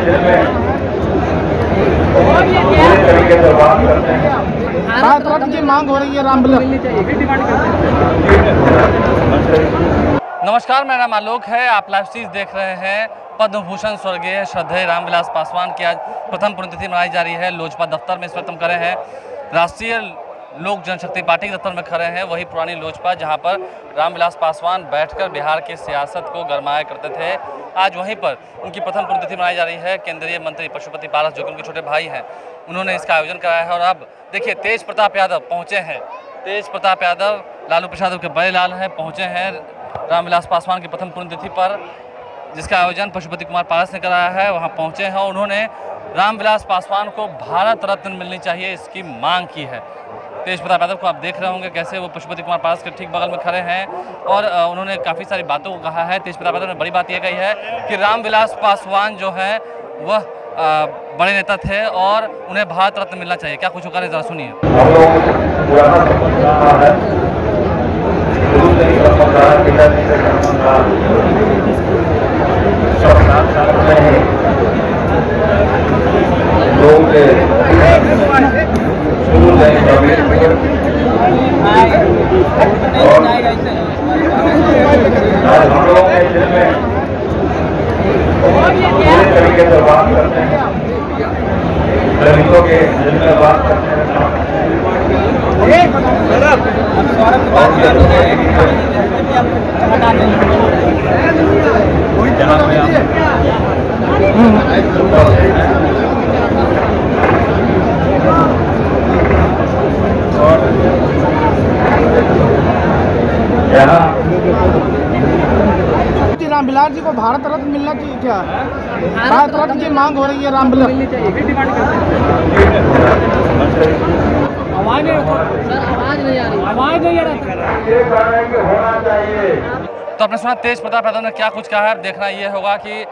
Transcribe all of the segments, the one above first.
भारत रत्न की मांग हो रही है रामविलास। नमस्कार, मेरा नाम आलोक है। आप लाइव सीरीज देख रहे हैं। पद्म भूषण स्वर्गीय श्रद्धेय रामविलास पासवान की आज प्रथम पुण्यतिथि मनाई जा रही है। लोजपा दफ्तर में इस वक्त हम खड़े हैं, राष्ट्रीय लोक जनशक्ति पार्टी के दफ्तर में खड़े हैं। वही पुरानी लोजपा जहां पर रामविलास पासवान बैठकर बिहार की सियासत को गरमाया करते थे, आज वहीं पर उनकी प्रथम पुण्यतिथि मनाई जा रही है। केंद्रीय मंत्री पशुपति पारस, जो कि उनके छोटे भाई हैं, उन्होंने इसका आयोजन कराया है। और अब देखिए, तेज प्रताप यादव पहुँचे हैं। तेज प्रताप यादव लालू प्रसाद के बड़े लाल हैं, पहुँचे हैं रामविलास पासवान की प्रथम पुण्यतिथि पर, जिसका आयोजन पशुपति कुमार पारस ने कराया है। वहां पहुंचे हैं और उन्होंने रामविलास पासवान को भारत रत्न मिलनी चाहिए, इसकी मांग की है। तेज प्रताप यादव को आप देख रहे होंगे कैसे वो पशुपति कुमार पारस के ठीक बगल में खड़े हैं और उन्होंने काफ़ी सारी बातों को कहा है। तेज प्रताप यादव ने बड़ी बात यह कही है कि रामविलास पासवान जो है वह बड़े नेता थे और उन्हें भारत रत्न मिलना चाहिए। क्या कुछ होकर जरा सुनिए। रामविलास जी को भारत रत्न मिलना चाहिए। क्या भारत रत्न की मांग हो रही है रामविलास। तो आपने सुना तेज प्रताप यादव ने क्या कुछ कहा है। देखना यह होगा कि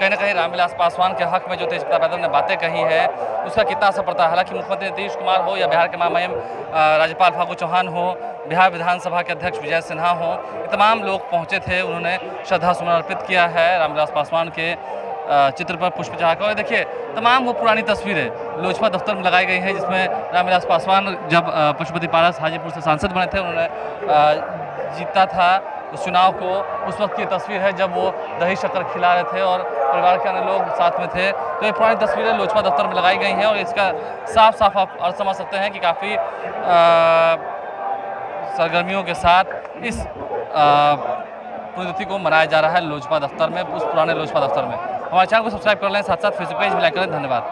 कहीं ना कहीं रामविलास पासवान के हक में जो तेज प्रताप यादव ने बातें कही है उसका कितना असर पड़ता है। हालांकि मुख्यमंत्री नीतीश कुमार हो या बिहार के महामहिम राज्यपाल फागू चौहान हो, बिहार विधानसभा के अध्यक्ष विजय सिन्हा हो, तमाम लोग पहुंचे थे। उन्होंने श्रद्धा सुमन अर्पित किया है रामविलास पासवान के चित्र पर पुष्प चढ़ाकर। और देखिए, तमाम वो पुरानी तस्वीरें लोजपा दफ्तर में लगाई गई हैं जिसमें रामविलास पासवान जब पशुपति पारस हाजीपुर से सांसद बने थे, उन्होंने जीता था उस चुनाव को, उस वक्त की तस्वीर है जब वो दही शक्कर खिला रहे थे और परिवार के अन्य लोग साथ में थे। तो ये पुरानी तस्वीरें लोजपा दफ्तर में लगाई गई हैं और इसका साफ साफ आप अर्थ समझ सकते हैं कि काफ़ी सरगर्मियों के साथ इस पुण्यतिथि को मनाया जा रहा है लोजपा दफ्तर में, उस पुराने लोजपा दफ्तर में। हमारे चैनल को सब्सक्राइब कर लें, साथ साथ फेसबुक पेज भी लाइक करें। धन्यवाद।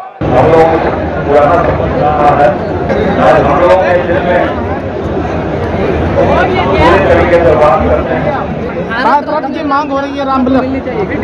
भारत रत्न की मांग हो रही है रामविलास।